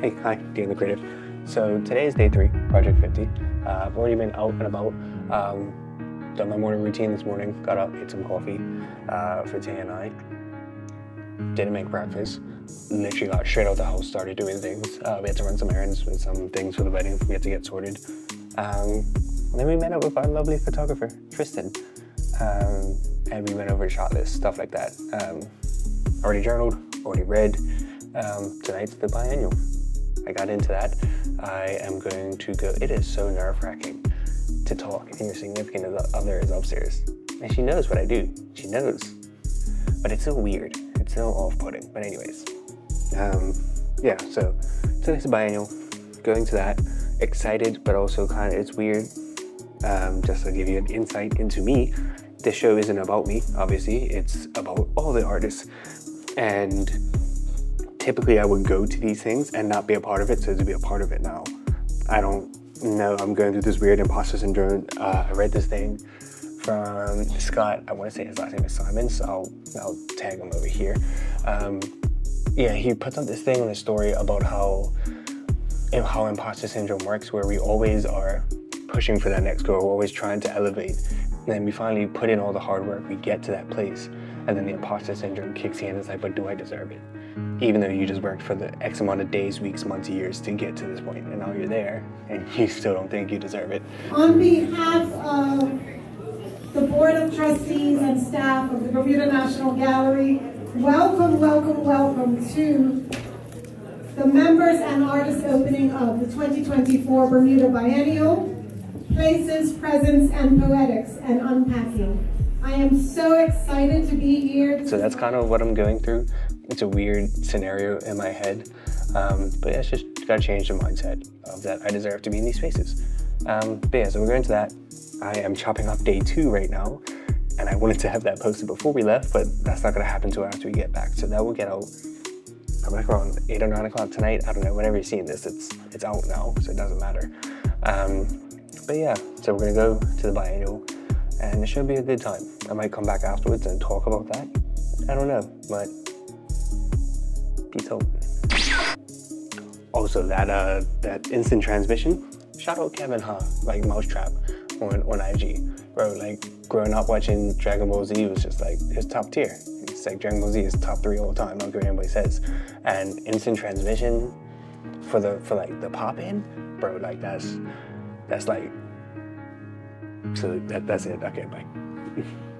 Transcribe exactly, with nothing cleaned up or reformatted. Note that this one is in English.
Hey, hi, Dion the Creative. So today is day three, Project fifty. Uh, I've already been out and about, um, done my morning routine this morning, got up, ate some coffee uh, for Tay and I, didn't make breakfast, literally got straight out the house, started doing things. Uh, we had to run some errands with some things for the wedding we had to get sorted. Um, then we met up with our lovely photographer, Tristan, um, and we went over a shot list, stuff like that. Um, already journaled, already read. Um, tonight's the biennial. I got into that. I am going to go. It is so nerve-wracking to talk and your significant other is upstairs. And she knows what I do. She knows. But it's so weird. It's so off-putting. But anyways. Um, yeah, so tonight's the biennial. Going to that. Excited, but also kind of, it's weird. Um, just to give you an insight into me. This show isn't about me, obviously. It's about all the artists. And typically I would go to these things and not be a part of it, so to be a part of it now. I don't know, I'm going through this weird imposter syndrome. Uh, I read this thing from Scott, I wanna say his last name is Simon, so I'll, I'll tag him over here. Um, yeah, he puts up this thing in the story about how, you know, how imposter syndrome works, where we always are pushing for that next goal, we're always trying to elevate. And then we finally put in all the hard work, we get to that place, and then the imposter syndrome kicks in and it's like, but do I deserve it? Even though you just worked for the X amount of days, weeks, months, years to get to this point, and now you're there, and you still don't think you deserve it. On behalf of the Board of Trustees and staff of the Bermuda National Gallery, welcome, welcome, welcome to the members and artists opening of the twenty twenty-four Bermuda Biennial, Places, Presence, and Poetics, and Unpacking. I am so excited to be here. So that's kind of what I'm going through. It's a weird scenario in my head, um, but yeah, it's just gotta change the mindset of that I deserve to be in these spaces. Um, but yeah, so we're going to that. I am chopping up day two right now, and I wanted to have that posted before we left, but that's not gonna happen until after we get back. So that will get out, come back around eight or nine o'clock tonight. I don't know, whenever you're seeing this, it's it's out now, so it doesn't matter. Um, but yeah, so we're gonna go to the biennial, and it should be a good time. I might come back afterwards and talk about that. I don't know, but. So, also that uh, that instant transmission, shout out Kevin, huh? Like Mousetrap on, on I G, bro. Like growing up watching Dragon Ball Z was just like his top tier. It's like Dragon Ball Z is top three all the time. I don't care what anybody says. And instant transmission for the for like the pop in, bro. Like that's that's like so that that's it. Okay, bye.